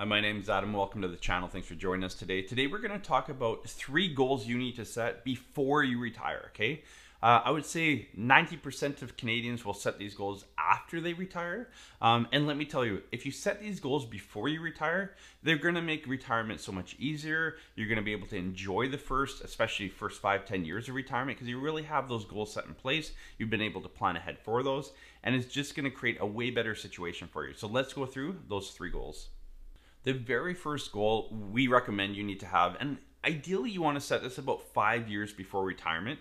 Hi, my name is Adam. Welcome to the channel. Thanks for joining us today. Today we're going to talk about 3 goals you need to set before you retire, okay? I would say 90% of Canadians will set these goals after they retire. And let me tell you, if you set these goals before you retire, they're going to make retirement so much easier. You're going to be able to enjoy the especially first 5-10 years of retirement, because you really have those goals set in place. You've been able to plan ahead for those, and it's just going to create a way better situation for you. So let's go through those 3 goals. The very first goal we recommend you need to have, and ideally you want to set this about 5 years before retirement,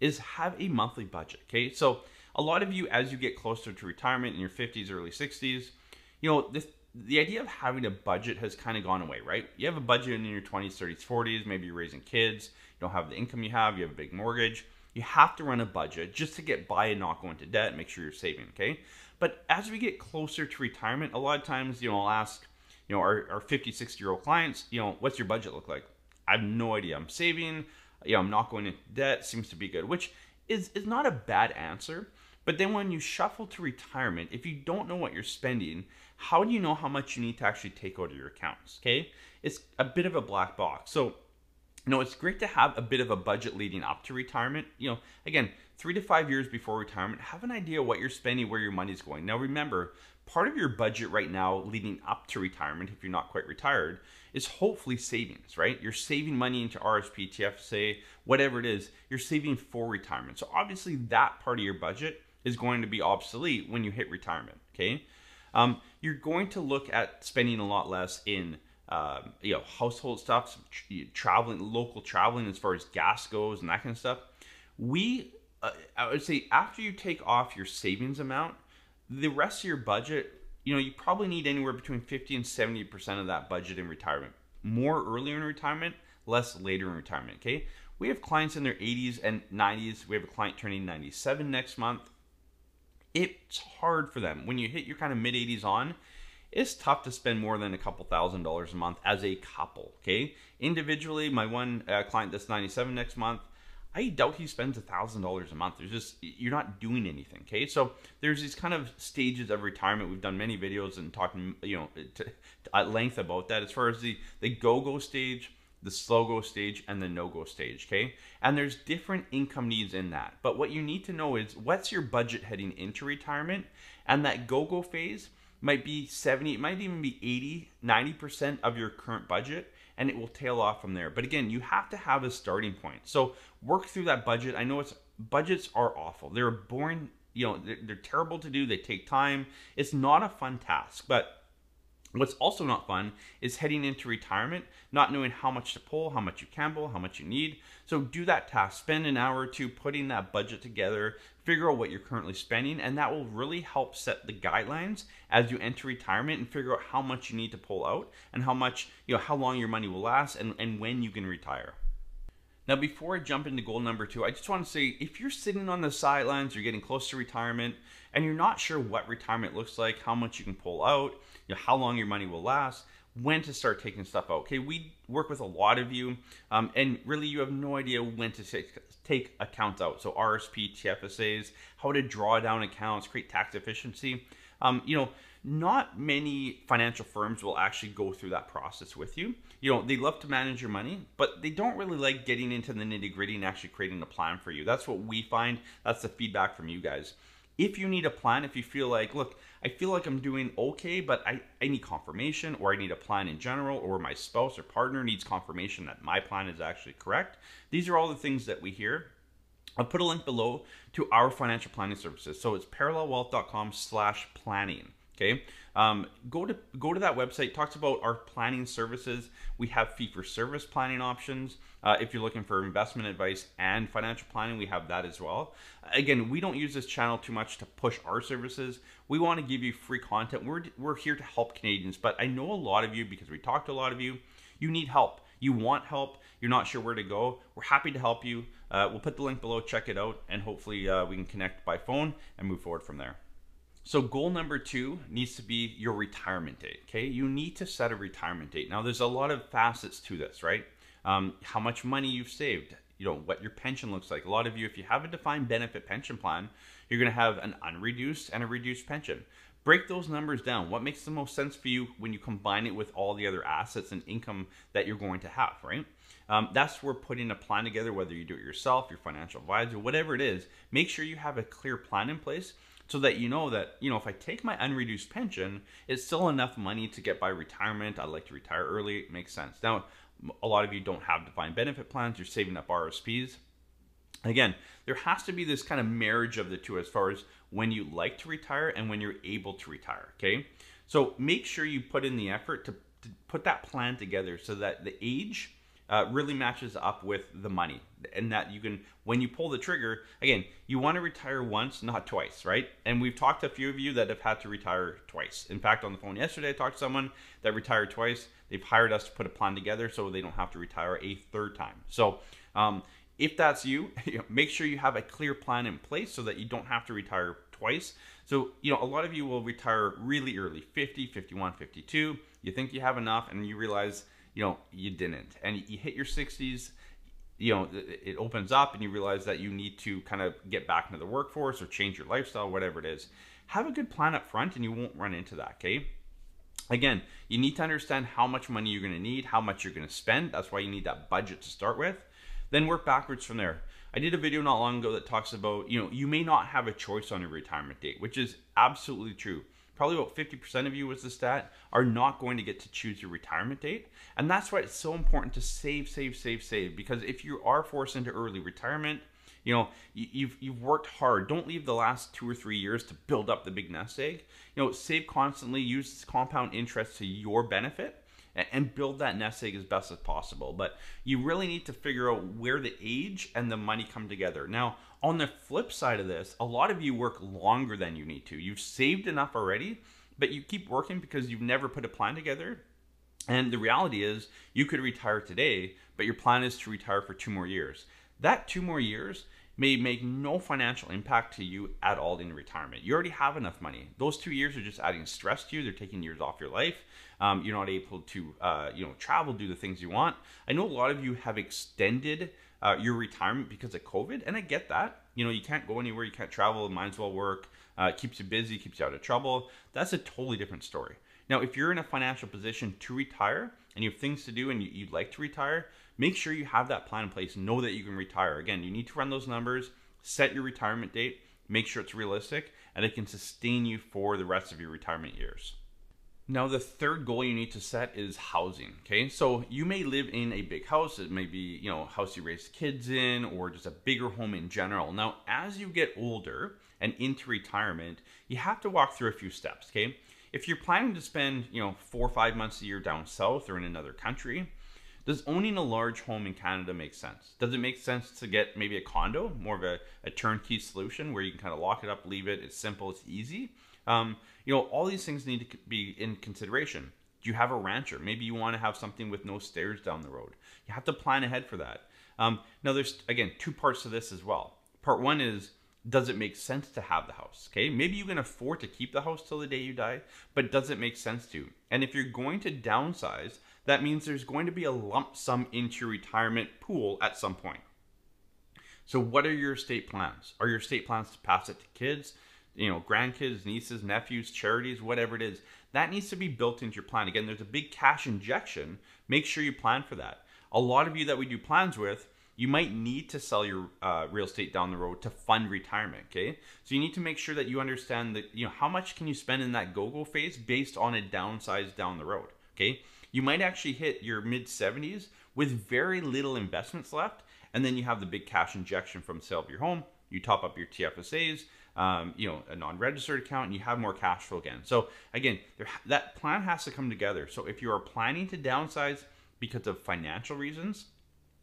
is have a monthly budget, okay? So a lot of you, as you get closer to retirement in your 50s, early 60s, you know, the idea of having a budget has kind of gone away, right? You have a budget in your 20s, 30s, 40s, maybe you're raising kids, you don't have the income you have a big mortgage. You have to run a budget just to get by and not go into debt, make sure you're saving, okay? But as we get closer to retirement, a lot of times, you know, I'll ask, you know, our 50, 60-year-old clients, you know, what's your budget look like? I have no idea. I'm saving. You know, I'm not going into debt. Seems to be good, which is not a bad answer. But then when you shuffle to retirement, if you don't know what you're spending, how do you know how much you need to actually take out of your accounts? Okay, it's a bit of a black box. So, you know, it's great to have a bit of a budget leading up to retirement. You know, again, 3 to 5 years before retirement, have an idea what you're spending, where your money's going. Now, remember, part of your budget right now leading up to retirement, if you're not quite retired, is hopefully savings, right? You're saving money into RRSP, TFSA, whatever it is, you're saving for retirement. So obviously that part of your budget is going to be obsolete when you hit retirement, okay? You're going to look at spending a lot less in you know, household stuff, traveling, local traveling as far as gas goes and that kind of stuff. I would say after you take off your savings amount, the rest of your budget, you know, you probably need anywhere between 50 and 70% of that budget in retirement. More earlier in retirement, less later in retirement, okay? We have clients in their 80s and 90s. We have a client turning 97 next month. It's hard for them. When you hit your kind of mid-80s on, it's tough to spend more than a couple $1,000s a month as a couple, okay? Individually, my one client that's 97 next month, I doubt he spends $1,000 a month. There's just, you're not doing anything, okay? So there's these kind of stages of retirement. We've done many videos and talking, you know, at length about that, as far as the go-go stage, the slow-go stage, and the no-go stage, okay? And there's different income needs in that. But what you need to know is what's your budget heading into retirement, and that go-go phase might be 70, it might even be 80, 90% of your current budget, and it will tail off from there. But again, you have to have a starting point. So work through that budget. I know budgets are awful. They're boring, you know, they're terrible to do. They take time. It's not a fun task. But what's also not fun is heading into retirement, not knowing how much to pull, how much you can pull, how much you need. So do that task. Spend an hour or two putting that budget together, figure out what you're currently spending, and that will really help set the guidelines as you enter retirement and figure out how much you need to pull out and how much, you know, how long your money will last and when you can retire. Now, before I jump into goal number 2, I just want to say, if you're sitting on the sidelines, you're getting close to retirement, and you're not sure what retirement looks like, how much you can pull out, you know, how long your money will last, when to start taking stuff out, okay? We work with a lot of you, and really you have no idea when to take accounts out. So RRSP, TFSAs, how to draw down accounts, create tax efficiency. You know, not many financial firms will actually go through that process with you. You know, they love to manage your money, but they don't really like getting into the nitty-gritty and actually creating a plan for you. That's what we find. That's the feedback from you guys. If you need a plan, if you feel like, look, I feel like I'm doing okay, but I need confirmation, or I need a plan in general, or my spouse or partner needs confirmation that my plan is actually correct. These are all the things that we hear. I'll put a link below to our financial planning services. So it's parallelwealth.com/planning. Okay, go to that website. It talks about our planning services. We have fee-for-service planning options. If you're looking for investment advice and financial planning, we have that as well. Again, we don't use this channel too much to push our services. We want to give you free content. We're here to help Canadians, but I know a lot of you, because we talked to a lot of you, you need help. You want help. You're not sure where to go. We're happy to help you. We'll put the link below. Check it out, and hopefully we can connect by phone and move forward from there. So goal number 2 needs to be your retirement date, okay? You need to set a retirement date. Now, there's a lot of facets to this, right? How much money you've saved, you know, what your pension looks like. A lot of you, if you have a defined benefit pension plan, you're going to have an unreduced and a reduced pension. Break those numbers down. What makes the most sense for you when you combine it with all the other assets and income that you're going to have, right? That's where putting a plan together, whether you do it yourself, your financial advisor, whatever it is, make sure you have a clear plan in place so that you know that, you know, if I take my unreduced pension, it's still enough money to get by retirement. I'd like to retire early. It makes sense. Now, a lot of you don't have defined benefit plans. You're saving up RRSPs. Again, there has to be this kind of marriage of the two as far as when you like to retire and when you're able to retire, okay? So make sure you put in the effort to put that plan together so that the age really matches up with the money, and that you can, when you pull the trigger, again, you want to retire once, not twice, right? And we've talked to a few of you that have had to retire twice. In fact, on the phone yesterday, I talked to someone that retired twice. They've hired us to put a plan together so they don't have to retire a third time. So, if that's you, make sure you have a clear plan in place so that you don't have to retire twice. So, you know, a lot of you will retire really early, 50, 51, 52. You think you have enough and you realize, you know, you didn't. And you hit your 60s, you know, it opens up and you realize that you need to kind of get back into the workforce or change your lifestyle, whatever it is. Have a good plan up front and you won't run into that, okay? Again, you need to understand how much money you're going to need, how much you're going to spend. That's why you need that budget to start with. Then work backwards from there. I did a video not long ago that talks about, you know, you may not have a choice on your retirement date, which is absolutely true. Probably about 50% of you, was the stat, are not going to get to choose your retirement date. And that's why it's so important to save, save, save, save. Because if you are forced into early retirement, you know, you've worked hard. Don't leave the last 2 or 3 years to build up the big nest egg. You know, save constantly, use compound interest to your benefit, and build that nest egg as best as possible. But you really need to figure out where the age and the money come together. Now, on the flip side of this, a lot of you work longer than you need to. You've saved enough already, but you keep working because you've never put a plan together. And the reality is you could retire today, but your plan is to retire for 2 more years. That 2 more years may make no financial impact to you at all in retirement. You already have enough money. Those 2 years are just adding stress to you. They're taking years off your life. You're not able to, you know, travel, do the things you want. I know a lot of you have extended your retirement because of COVID, and I get that. You know, you can't go anywhere, you can't travel, might as well work. Keeps you busy, keeps you out of trouble. That's a totally different story. Now, if you're in a financial position to retire and you have things to do and you'd like to retire, make sure you have that plan in place. Know that you can retire. Again, you need to run those numbers, set your retirement date, make sure it's realistic, and it can sustain you for the rest of your retirement years. Now, the third goal you need to set is housing, okay? So you may live in a big house. It may be, you know, a house you raise kids in or just a bigger home in general. Now, as you get older and into retirement, you have to walk through a few steps, okay? If you're planning to spend, you know, 4 or 5 months a year down south or in another country, does owning a large home in Canada make sense? Does it make sense to get maybe a condo, more of a turnkey solution where you can kind of lock it up, leave it, it's simple, it's easy? You know, all these things need to be in consideration. Do you have a rancher? Maybe you want to have something with no stairs down the road. You have to plan ahead for that. Now there's, again, 2 parts to this as well. Part one is, does it make sense to have the house? Okay, maybe you can afford to keep the house till the day you die, but does it make sense to? And if you're going to downsize, that means there's going to be a lump sum into your retirement pool at some point. So what are your estate plans? Are your estate plans to pass it to kids, you know, grandkids, nieces, nephews, charities, whatever it is? That needs to be built into your plan. Again, there's a big cash injection. Make sure you plan for that. A lot of you that we do plans with, you might need to sell your real estate down the road to fund retirement, okay? So you need to make sure that you understand that, you know, how much can you spend in that go-go phase based on a downsize down the road, okay? You might actually hit your mid-70s with very little investments left, and then you have the big cash injection from sale of your home. You top up your TFSAs, you know, a non-registered account, and you have more cash flow again. So again, that plan has to come together. So if you are planning to downsize because of financial reasons,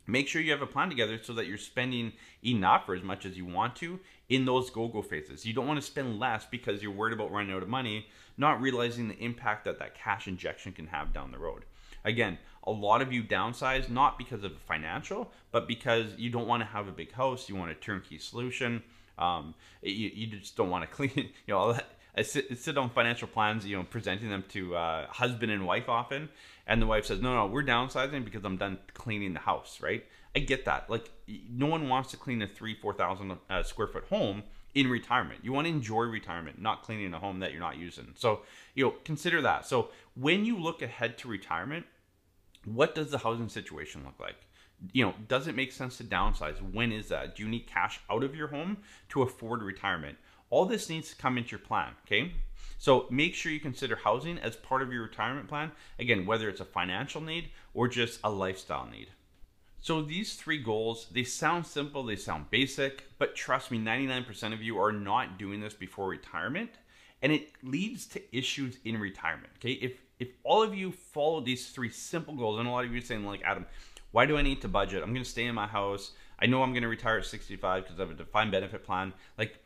make sure you have a plan together so that you're spending enough or as much as you want to in those go-go phases. You don't want to spend less because you're worried about running out of money, not realizing the impact that that cash injection can have down the road. Again, a lot of you downsize not because of financial, but because you don't want to have a big house. You want a turnkey solution. You just don't want to clean, you know, all that. I sit on financial plans, you know, presenting them to husband and wife often. And the wife says, no, we're downsizing because I'm done cleaning the house, right? I get that. Like, no one wants to clean a 3,000, 4,000 square foot home in retirement. You want to enjoy retirement, not cleaning a home that you're not using. So, you know, consider that. So when you look ahead to retirement, what does the housing situation look like? You know, does it make sense to downsize? When is that? Do you need cash out of your home to afford retirement? All this needs to come into your plan, okay? So make sure you consider housing as part of your retirement plan. Again, whether it's a financial need or just a lifestyle need. So these three goals, they sound simple, they sound basic, but trust me, 99% of you are not doing this before retirement, and it leads to issues in retirement, okay? If all of you follow these three simple goals, and a lot of you are saying like, Adam, why do I need to budget? I'm gonna stay in my house. I know I'm gonna retire at 65 because I have a defined benefit plan. Like,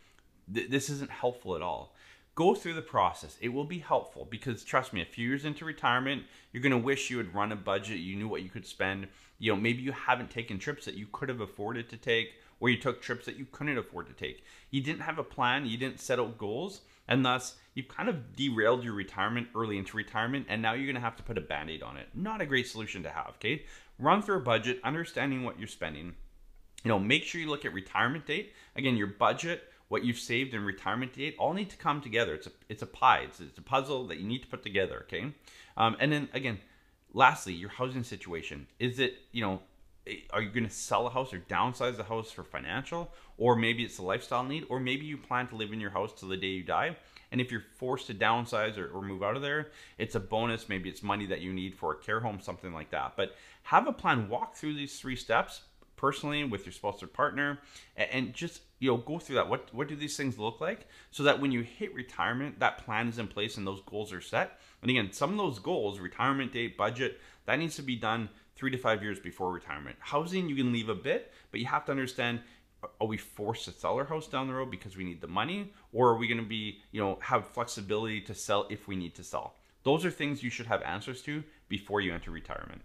this isn't helpful at all. Go through the process. It will be helpful because trust me, a few years into retirement, you're gonna wish you had run a budget, you knew what you could spend. You know, maybe you haven't taken trips that you could have afforded to take, or you took trips that you couldn't afford to take. You didn't have a plan, you didn't set out goals, and thus you've kind of derailed your retirement early into retirement, and now you're gonna have to put a band-aid on it. Not a great solution to have, okay? Run through a budget, understanding what you're spending. You know, make sure you look at retirement date. Again, your budget, what you've saved in retirement date all need to come together. It's a pie, it's a puzzle that you need to put together, okay? And then again, lastly, your housing situation. Is it, you know, are you gonna sell a house or downsize the house for financial? Or maybe it's a lifestyle need, or maybe you plan to live in your house till the day you die. And if you're forced to downsize or move out of there, it's a bonus. Maybe it's money that you need for a care home, something like that. But have a plan, walk through these three steps personally with your spouse or partner, and just, you know, go through that. What do these things look like? So that when you hit retirement, that plan is in place and those goals are set. And again, some of those goals, retirement date, budget, that needs to be done 3 to 5 years before retirement. Housing, you can leave a bit, but you have to understand, are we forced to sell our house down the road because we need the money? Or are we going to be, you know, have flexibility to sell if we need to sell? Those are things you should have answers to before you enter retirement.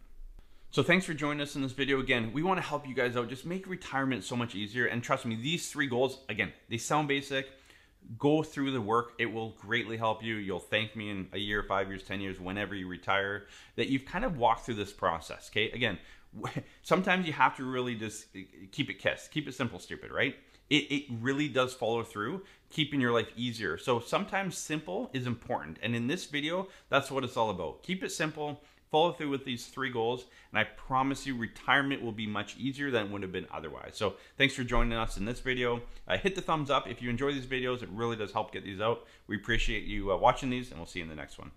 So thanks for joining us in this video. Again, we want to help you guys out. Just make retirement so much easier. And trust me, these three goals, again, they sound basic. Go through the work. It will greatly help you. You'll thank me in a year, 5 years, 10 years, whenever you retire, that you've kind of walked through this process, okay? Again, sometimes you have to really just keep it kiss, keep it simple, stupid, right? It really does follow through, keeping your life easier. So sometimes simple is important. And in this video, that's what it's all about. Keep it simple, follow through with these three goals, and I promise you retirement will be much easier than it would have been otherwise. So thanks for joining us in this video. Hit the thumbs up if you enjoy these videos. It really does help get these out. We appreciate you watching these, and we'll see you in the next one.